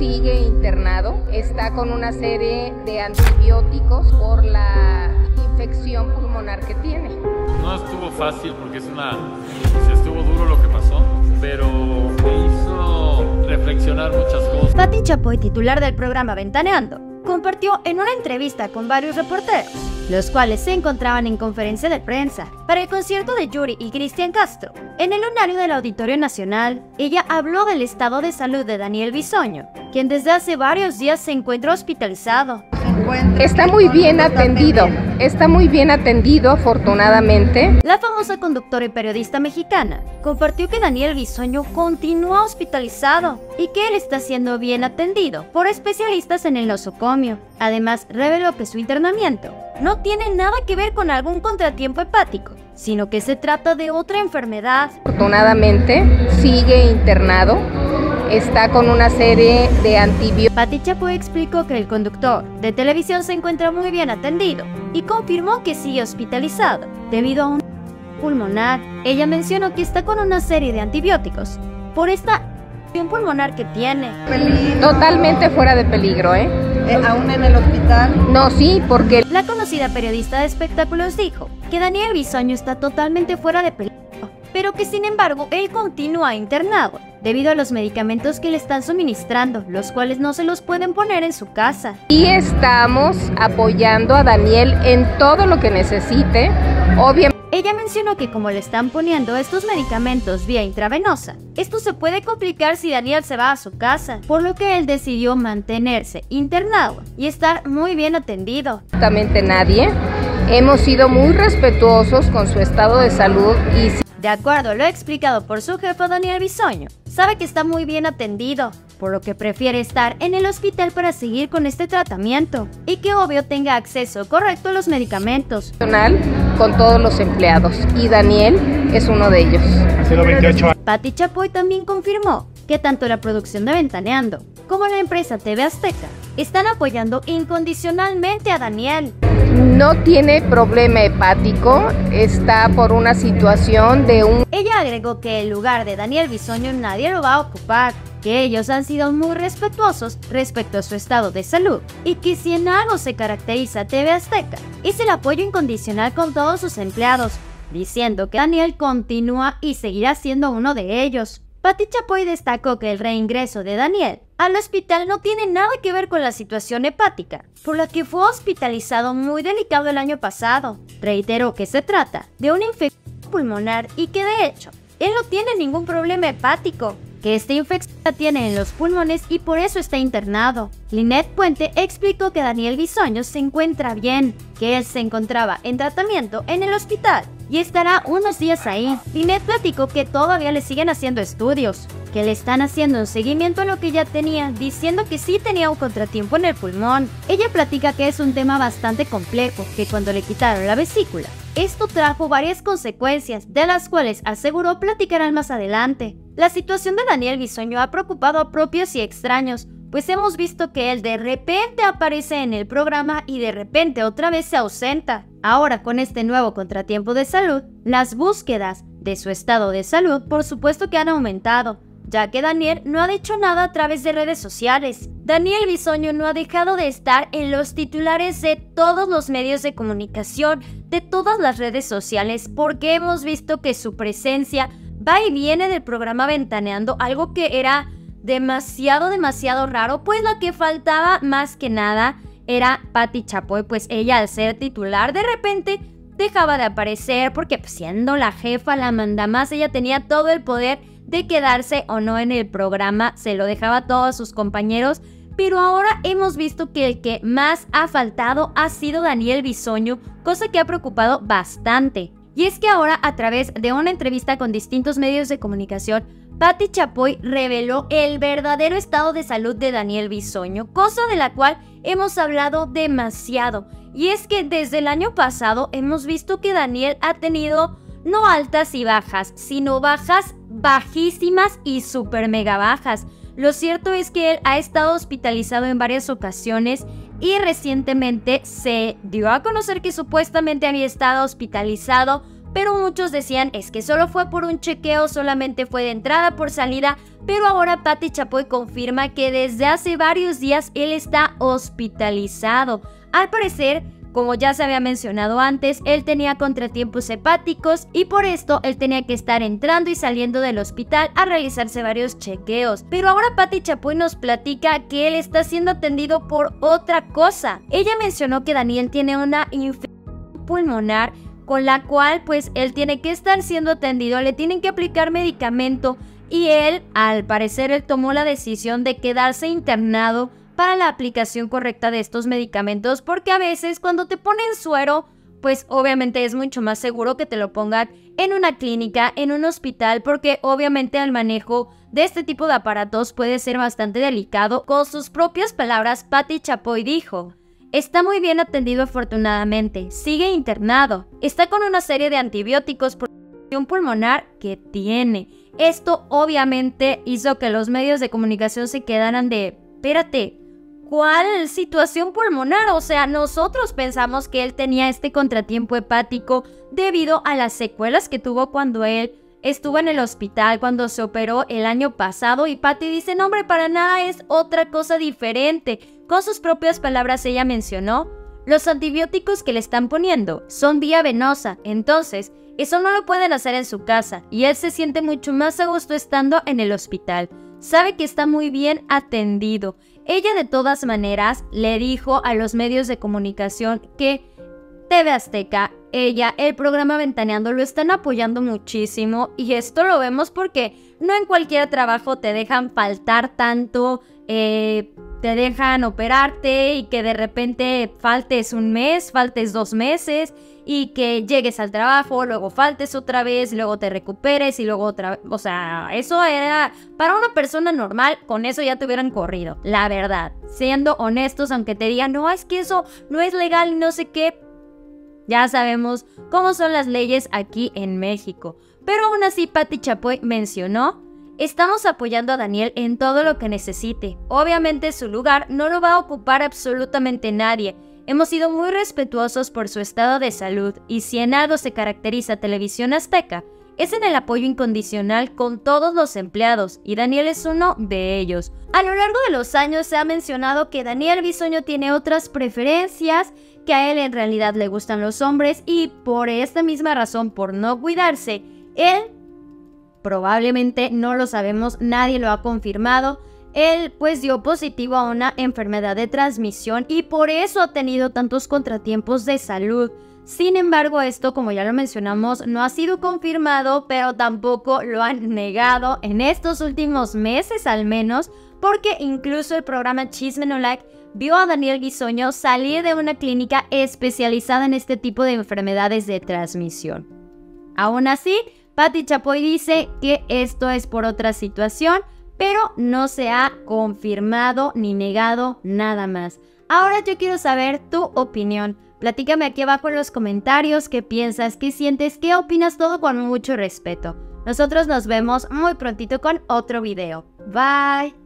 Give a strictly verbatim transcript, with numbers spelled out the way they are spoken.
sigue internado, está con una serie de antibióticos por la infección pulmonar que tiene. No estuvo fácil porque es una, se estuvo duro lo que pasó, pero me hizo reflexionar muchas cosas. Pati Chapoy, titular del programa Ventaneando, compartió en una entrevista con varios reporteros, los cuales se encontraban en conferencia de prensa para el concierto de Yuri y Cristian Castro en el Lunario del Auditorio Nacional. Ella habló del estado de salud de Daniel Bisogno, quien desde hace varios días se encuentra hospitalizado. Está muy bien atendido, está muy bien atendido afortunadamente. La famosa conductora y periodista mexicana compartió que Daniel Bisogno continúa hospitalizado y que él está siendo bien atendido por especialistas en el nosocomio. Además, reveló que su internamiento no tiene nada que ver con algún contratiempo hepático, sino que se trata de otra enfermedad. Afortunadamente sigue internado, está con una serie de antibióticos. Pati Chapoy explicó que el conductor de televisión se encuentra muy bien atendido y confirmó que sigue hospitalizado debido a un pulmonar. Ella mencionó que está con una serie de antibióticos por esta pulmonar que tiene. Peligro. Totalmente fuera de peligro, ¿eh? ¿eh? ¿Aún en el hospital? No, sí, porque... La conocida periodista de espectáculos dijo que Daniel Bisogno está totalmente fuera de peligro, pero que sin embargo él continúa internado debido a los medicamentos que le están suministrando, los cuales no se los pueden poner en su casa. Y estamos apoyando a Daniel en todo lo que necesite, obviamente. Ella mencionó que como le están poniendo estos medicamentos vía intravenosa, esto se puede complicar si Daniel se va a su casa, por lo que él decidió mantenerse internado y estar muy bien atendido. Absolutamente nadie. Hemos sido muy respetuosos con su estado de salud y... De acuerdo a lo explicado por su jefe Daniel Bisogno, sabe que está muy bien atendido, por lo que prefiere estar en el hospital para seguir con este tratamiento y que obvio tenga acceso correcto a los medicamentos. Con todos los empleados y Daniel es uno de ellos. Pati Chapoy también confirmó que tanto la producción de Ventaneando como la empresa T V Azteca están apoyando incondicionalmente a Daniel. No tiene problema hepático, está por una situación de un... Ella agregó que el lugar de Daniel Bisogno nadie lo va a ocupar, que ellos han sido muy respetuosos respecto a su estado de salud y que si en algo se caracteriza T V Azteca es el apoyo incondicional con todos sus empleados, diciendo que Daniel continúa y seguirá siendo uno de ellos. Pati Chapoy destacó que el reingreso de Daniel al hospital no tiene nada que ver con la situación hepática, por la que fue hospitalizado muy delicado el año pasado. Reiteró que se trata de una infección pulmonar y que de hecho, él no tiene ningún problema hepático, que esta infección la tiene en los pulmones y por eso está internado. Linet Puente explicó que Daniel Bisogno se encuentra bien, que él se encontraba en tratamiento en el hospital y estará unos días ahí. Linet platicó que todavía le siguen haciendo estudios, que le están haciendo un seguimiento a lo que ya tenía, diciendo que sí tenía un contratiempo en el pulmón. Ella platica que es un tema bastante complejo, que cuando le quitaron la vesícula, esto trajo varias consecuencias, de las cuales aseguró platicarán más adelante. La situación de Daniel Bisogno ha preocupado a propios y extraños, pues hemos visto que él de repente aparece en el programa y de repente otra vez se ausenta. Ahora con este nuevo contratiempo de salud, las búsquedas de su estado de salud por supuesto que han aumentado, ya que Daniel no ha dicho nada a través de redes sociales. Daniel Bisogno no ha dejado de estar en los titulares de todos los medios de comunicación, de todas las redes sociales, porque hemos visto que su presencia va y viene del programa Ventaneando, algo que era demasiado, demasiado raro, pues la que faltaba más que nada era Pati Chapoy, pues ella al ser titular de repente dejaba de aparecer, porque pues, siendo la jefa, la mandamás, ella tenía todo el poder de quedarse o no en el programa, se lo dejaba a todos sus compañeros, pero ahora hemos visto que el que más ha faltado ha sido Daniel Bisogno, cosa que ha preocupado bastante. Y es que ahora a través de una entrevista con distintos medios de comunicación, Pati Chapoy reveló el verdadero estado de salud de Daniel Bisogno, cosa de la cual hemos hablado demasiado. Y es que desde el año pasado hemos visto que Daniel ha tenido no altas y bajas, sino bajas bajísimas y super mega bajas. Lo cierto es que él ha estado hospitalizado en varias ocasiones y recientemente se dio a conocer que supuestamente había estado hospitalizado pero muchos decían es que solo fue por un chequeo, solamente fue de entrada por salida, pero ahora Pati Chapoy confirma que desde hace varios días él está hospitalizado. Al parecer, como ya se había mencionado antes, él tenía contratiempos hepáticos y por esto él tenía que estar entrando y saliendo del hospital a realizarse varios chequeos. Pero ahora Pati Chapoy nos platica que él está siendo atendido por otra cosa. Ella mencionó que Daniel tiene una infección pulmonar con la cual pues él tiene que estar siendo atendido, le tienen que aplicar medicamento y él, al parecer, él tomó la decisión de quedarse internado para la aplicación correcta de estos medicamentos, porque a veces cuando te ponen suero, pues obviamente es mucho más seguro que te lo pongan en una clínica, en un hospital, porque obviamente el manejo de este tipo de aparatos puede ser bastante delicado. Con sus propias palabras, Pati Chapoy dijo: está muy bien atendido afortunadamente, sigue internado, está con una serie de antibióticos por pulmonar que tiene. Esto obviamente hizo que los medios de comunicación se quedaran de, espérate, ¿cuál situación pulmonar? O sea, nosotros pensamos que él tenía este contratiempo hepático debido a las secuelas que tuvo cuando él estuvo en el hospital, cuando se operó el año pasado. Y Pati dice, no hombre, para nada, es otra cosa diferente. Con sus propias palabras ella mencionó, los antibióticos que le están poniendo son vía venosa, entonces eso no lo pueden hacer en su casa y él se siente mucho más a gusto estando en el hospital. Sabe que está muy bien atendido. Ella de todas maneras le dijo a los medios de comunicación que T V Azteca, ella, el programa Ventaneando lo están apoyando muchísimo, y esto lo vemos porque no en cualquier trabajo te dejan faltar tanto, eh, te dejan operarte y que de repente faltes un mes, faltes dos meses y que llegues al trabajo, luego faltes otra vez, luego te recuperes y luego otra vez. O sea, eso era para una persona normal, con eso ya te hubieran corrido, la verdad. Siendo honestos, aunque te digan, no, es que eso no es legal, no sé qué. Ya sabemos cómo son las leyes aquí en México. Pero aún así, Pati Chapoy mencionó, estamos apoyando a Daniel en todo lo que necesite. Obviamente su lugar no lo va a ocupar absolutamente nadie. Hemos sido muy respetuosos por su estado de salud y si en algo se caracteriza Televisión Azteca, es en el apoyo incondicional con todos los empleados y Daniel es uno de ellos. A lo largo de los años se ha mencionado que Daniel Bisogno tiene otras preferencias, que a él en realidad le gustan los hombres y por esta misma razón, por no cuidarse, él, probablemente no lo sabemos, nadie lo ha confirmado, él pues dio positivo a una enfermedad de transmisión y por eso ha tenido tantos contratiempos de salud. Sin embargo, esto, como ya lo mencionamos, no ha sido confirmado, pero tampoco lo han negado en estos últimos meses al menos, porque incluso el programa Chisme No Like vio a Daniel Bisogno salir de una clínica especializada en este tipo de enfermedades de transmisión. Aún así, Pati Chapoy dice que esto es por otra situación, pero no se ha confirmado ni negado nada más. Ahora yo quiero saber tu opinión. Platícame aquí abajo en los comentarios qué piensas, qué sientes, qué opinas, todo con mucho respeto. Nosotros nos vemos muy prontito con otro video. Bye.